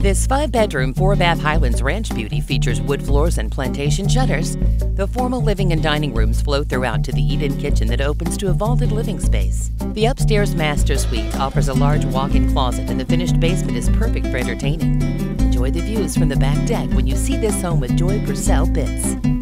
This 5-bedroom, 4-bath Highlands Ranch beauty features wood floors and plantation shutters. The formal living and dining rooms flow throughout to the eat-in kitchen that opens to a vaulted living space. The upstairs master suite offers a large walk-in closet, and the finished basement is perfect for entertaining. Enjoy the views from the back deck when you see this home with Joy Pursell Bitz.